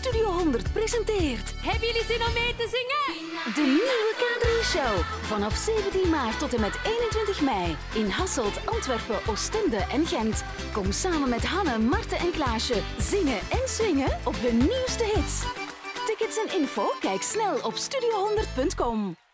Studio 100 presenteert... Hebben jullie zin om mee te zingen? De nieuwe K3-show. Vanaf 17 maart tot en met 21 mei. In Hasselt, Antwerpen, Oostende en Gent. Kom samen met Hanne, Marten en Klaasje. Zingen en swingen op hun nieuwste hits. Tickets en info? Kijk snel op studio100.com.